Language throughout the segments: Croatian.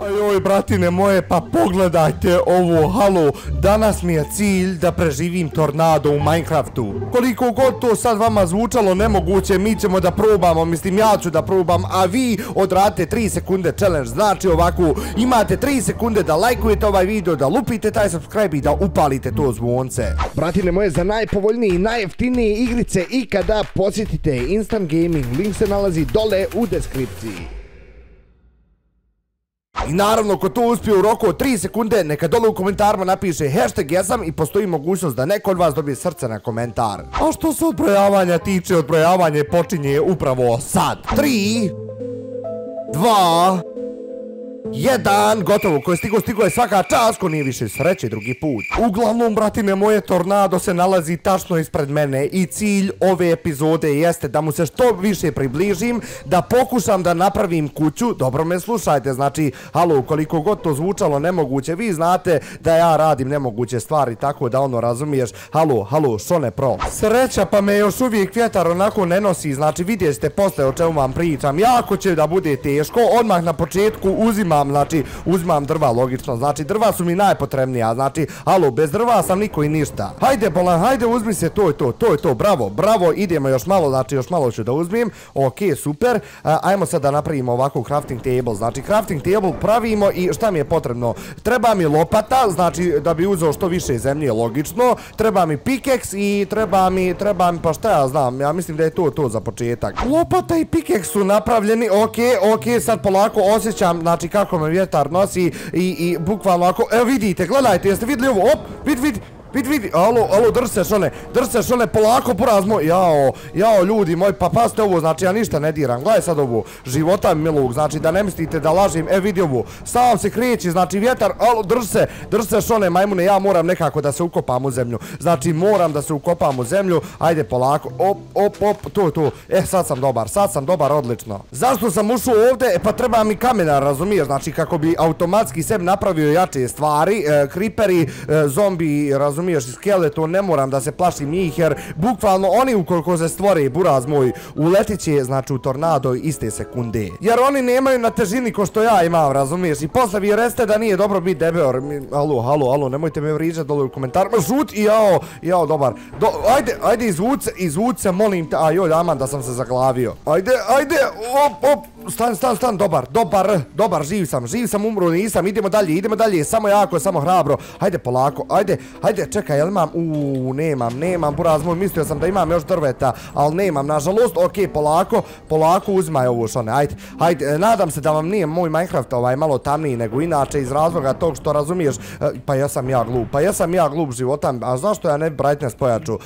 Ajoj, bratine moje, pa pogledajte ovo, halo, danas mi je cilj da preživim tornado u Minecraftu. Koliko god to sad vama zvučalo nemoguće, mi ćemo da probamo, mislim ja ću da probam, a vi odradite 3 sekunde challenge, znači ovako, imate 3 sekunde da lajkujete ovaj video, da lupite taj subscribe i da upalite to zvonce. Bratine moje, za najpovoljnije i najjeftinije igrice ikada posjetite Instant Gaming, link se nalazi dole u deskripciji. I naravno, ko to uspije u roku od 3 sekunde, neka dole u komentarima napiše hashtag jesam i postoji mogućnost da neko od vas dobije srce na komentar. A što se odbrojavanja tiče, odbrojavanje počinje upravo sad. 3, 2, 1, gotovo, ko je stigo je svaka čast, ko nije više sreće drugi put. Uglavnom, bratine moje, tornado se nalazi tačno ispred mene i cilj ove epizode jeste da mu se što više približim, da pokušam da napravim kuću. Dobro me slušajte, znači, halo, koliko god to zvučalo nemoguće, vi znate da ja radim nemoguće stvari, tako da ono, razumiješ, halo, halo, Šone Pro. Sreća, pa me još uvijek vjetar onako ne nosi, znači vidjet ćete posle o čemu vam pričam, jako će da bude teško, odmah na početku uzimam drva, logično, znači drva su mi najpotrebnija, znači, alo, bez drva sam niko i ništa. Hajde, bolan, hajde, uzmi se, to je to, bravo, bravo, idemo još malo, znači još malo ću da uzmem, ok, super, ajmo sad da napravimo ovako crafting table, znači crafting table pravimo i šta mi je potrebno? Treba mi lopata, znači da bi uzeo što više zemlje, logično, treba mi pickaxe i treba mi, pa šta ja znam, ja mislim da je to za početak. Lopata i pickaxe su napravljeni, ok, sad polako osjećam, znači kako me vjetar nosi i bukvalno ako, evo vidite, gledajte, jeste vidjeli ovo, op, vidi, alo, drž se Šone, polako porazmo, jao, ljudi moji, pa pasite ovo, znači ja ništa ne diram, gledaj sad ovo, života milog, znači da ne mislite da lažim, evo vidi ovo, sam se kreći, znači vjetar, alo, drž se Šone, majmune, ja moram nekako da se ukopam u zemlju, znači moram da se ukopam u zemlju, ajde polako, op, to, sad sam dobar, odlično. Zašto sam ušao ovde? Pa treba mi kamena, razumiješ, znači kako bi automatski sebi napravio jače stvari, creeperi, zombi, razumiješ, i skeleton, ne moram da se plašim njih jer bukvalno oni ukoliko se stvore, buraz moj, uletit će, znači u tornado iste sekunde, jer oni nemaju na težini ko što ja imam, razumiješ, i posle vi reste da nije dobro biti debel. Alo, nemojte me vriđati dole u komentarima, žut, jao, dobar, ajde, izvuci se, molim te, ajoj, aman da sam se zaglavio, ajde, op, Stan, dobar, živ sam, umro nisam, idemo dalje, samo jako, samo hrabro, hajde polako, hajde, čekaj, jel imam, nemam, buraz moj, mislio sam da imam još drveta, ali nemam, nažalost, okej, polako, uzmaj ovo, Šone, hajde, nadam se da vam nije moj Minecraft ovaj malo tamniji nego inače, iz razloga tog što razumiješ, pa jesam ja glup životan, a zašto ja ne bi brightness pojaču,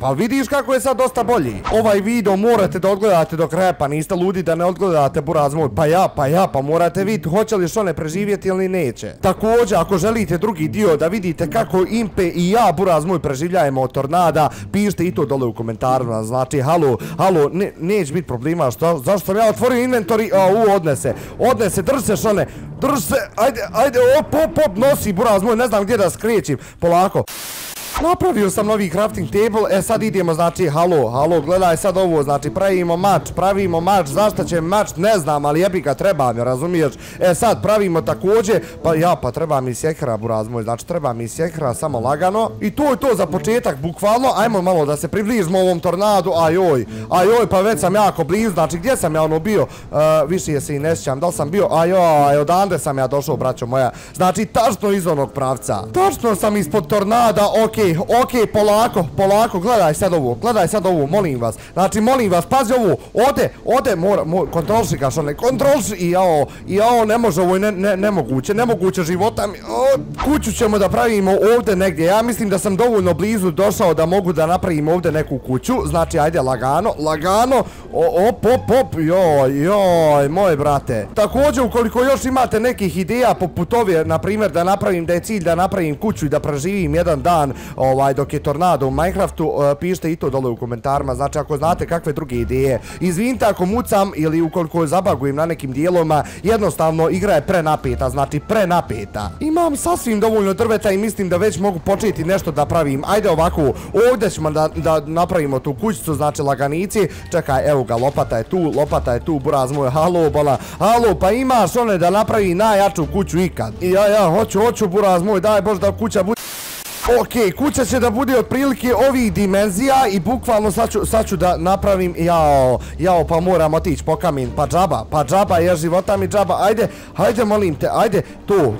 pa vidiš kako je sad dosta bolji, ovaj video morate da odgledate do kraja, pa niste ludi da ne odgledate, buraz moj, pa morate vidjeti hoće li Šone preživjeti ili neće. Također, ako želite drugi dio da vidite kako Impe i ja, buraz moj, preživljajemo od tornada, pišite i to dole u komentarima, znači halo, neće biti problema, zašto sam ja otvorio inventory, odnese, drž se Šone, ajde, op, nosi, buraz moj, ne znam gdje da skrećim, polako. Napravio sam novi crafting table, sad idemo, znači, halo, gledaj sad ovo, znači, pravimo mač, zašto će mač, ne znam, ali jebi ga, treba mi, razumiješ, sad pravimo također, pa treba mi sjekra, buraz moj, znači, treba mi sjekra, samo lagano, i to je to za početak, bukvalno, ajmo malo da se približimo ovom tornadu, ajoj, pa već sam jako blizu, znači, gdje sam ja ono bio, više je se i ne sjećam, da li sam bio, ajoj, odande sam ja došao, braćo moja, znači, tačno iz onog pravca, tačno sam ispod tornada, okej, polako, gledaj sad ovo, molim vas, pazi ovo, ode, kontrolši ga, Šone, kontrolši, jao, ne može, ovo je nemoguće života, kuću ćemo da pravimo ovde negdje, ja mislim da sam dovoljno blizu došao da mogu da napravim ovde neku kuću, znači, ajde, lagano, op, joj, moj brate. Također, ukoliko još imate nekih ideja poput ove, na primjer, da napravim, da je cilj da napravim kuću i da preživim jedan dan dok je tornado u Minecraftu, pišite i to dole u komentarima, znači ako znate kakve druge ideje. Izvinite ako mucam ili ukoliko zabagujem na nekim dijeloma, jednostavno igra je prenapeta, znači prenapeta. Imam sasvim dovoljno drveta i mislim da već mogu početi nešto da pravim. Ajde ovako, ovdje ćemo da napravimo tu kućicu, znači laganici. Čekaj, evo ga, lopata je tu, buraz moj, halo, bola, halo, pa imaš one da napravi najjaču kuću ikad. I ja, hoću, buraz moj, daj Bož da kuća bude... Okej, kuća će da bude otprilike ovih dimenzija i bukvalno sad ću da napravim, jao, pa moram otići po kamen, pa džaba, jer života mi džaba, ajde molim te, ajde, to,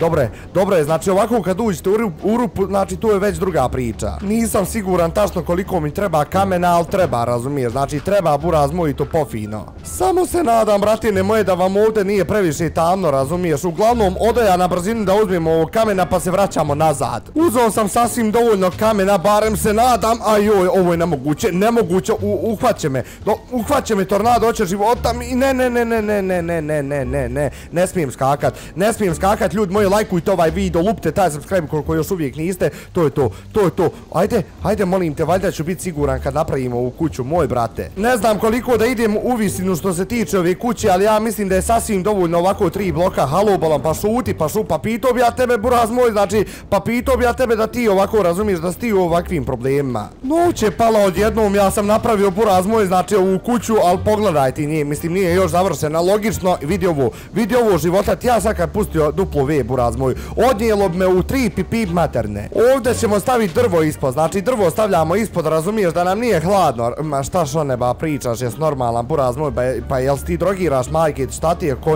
dobro je, znači ovako kad uđete u rupu, znači to je već druga priča. Nisam siguran tačno koliko mi treba kamena, ali treba, razumiješ, znači treba, buraz moj, to pofino. Samo se nadam, bratine moje, da vam ovdje nije previše tamno, razumiješ, uglavnom odaja na brzinu da uzmemo ovog kamena pa se vraćamo nazad. Uzeo sam sasvim dovoljno kamena, barem se nadam. Ajoj, ovo je nemoguće, uhvaće me tornado, hoće života mi, ne, ne smijem skakat, ljudi moji, lajkujte ovaj video, lupite taj subscribe koliko još uvijek niste, to je to, ajde molim te, valjda ću biti siguran kad napravimo ovu kuću, moj brate. Ne znam koliko da idem u visinu što se tiče ove kuće, ali ja mislim da je sasvim dovoljno ovako 3 bloka, halobalan, pa šuti, pa pitao bi ja tebe, buraz moj, znači, pa pitao bi ja tebe da ti ovako, razumiješ, da si u ovakvim problemima. Noć je pala odjednom, ja sam napravio, buraz moj, znači ovu kuću, ali pogledajte, nije još završena, logično, vidi ovo života, ja sad kad pustio duplo V, buraz moj, odnijelo me u 3 pipip materne. Ovdje ćemo staviti drvo ispod, znači drvo stavljamo ispod, razumiješ, da nam nije hladno. Ma šta šo neba pričaš, jes normalan, buraz moj, pa jel ti drogiraš, majke, šta ti je ko...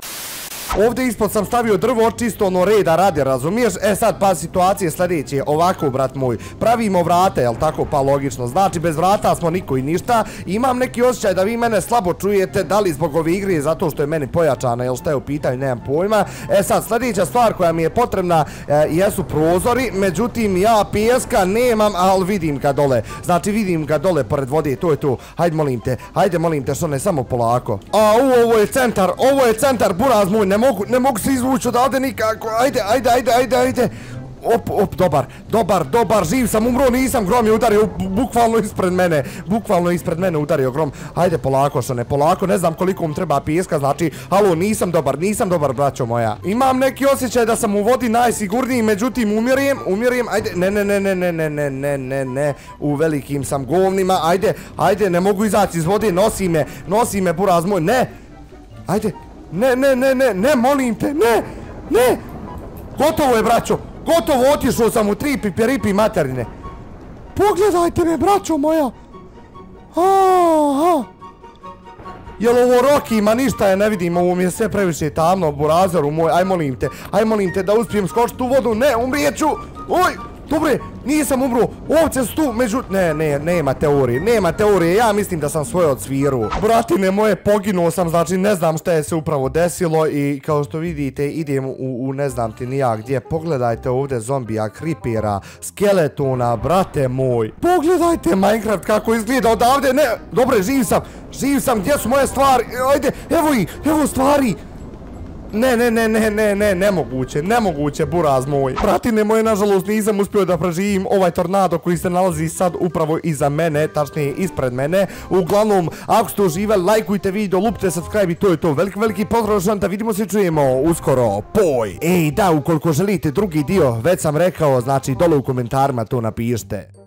Ovdje ispod sam stavio drvo, čisto ono reda radi, razumiješ? E sad, pa situacije sljedeće, ovako, brat moj, pravimo vrate, jel tako, pa logično, znači bez vrata smo niko i ništa. Imam neki osjećaj da vi mene slabo čujete, da li zbog ove igre, zato što je meni pojačana, jel šta je u pitanju, nemam pojma. E sad, sljedeća stvar koja mi je potrebna jesu prozori, međutim ja pijeska nemam, ali vidim ga dole, znači vidim ga dole pored vode, to je to. Hajde molim te, što ne, samo polako. Au, ovo je centar, buraz moj, ne mogu se izvući odavde nikako, ajde. Op, dobar, živ sam, umro nisam, grom je udario bukvalno ispred mene udario grom. Ajde polako, što ne, polako, ne znam koliko mu treba pijeska, znači, halo, nisam dobar, braćo moja. Imam neki osjećaj da sam u vodi najsigurniji, međutim umirem, ajde, ne, u velikim sam govnima, ajde, ne mogu izaći iz vode, nosi me, buraz moj, ne, ajde. Ne, molim te, ne, gotovo je, braćo, gotovo, otišao sam u 3 piperipi materine. Pogledajte me, braćo moja. Jel ovo Rocky, ma ništa je ne vidim, ovo mi je sve previše tamno, burazeru moj, aj molim te da uspijem skočiti u vodu, ne, umrijeću, oj, dobre, nisam umro, ovce su tu, međutim, nema teorije, ja mislim da sam svoje odsviru. Bratine moje, poginuo sam, znači ne znam šta je se upravo desilo i kao što vidite idem u ne znam ti nijak gdje. Pogledajte ovdje zombija, kripera, skeletona, brate moj. Pogledajte Minecraft kako izgleda odavde, ne, dobre, živ sam, gdje su moje stvari, ajde, evo stvari. Ne, nemoguće, buraz moj. Bratine moje, nažalost nisam uspio da preživim ovaj tornado koji se nalazi sad upravo iza mene, tačnije ispred mene. Uglavnom, ako ste uživali, lajkujte video, lupite subscribe i to je to. Veliki pozdrav šanta, vidimo se, čujemo uskoro, poj! Ej da, ukoliko želite drugi dio, već sam rekao, znači dole u komentarima to napišite.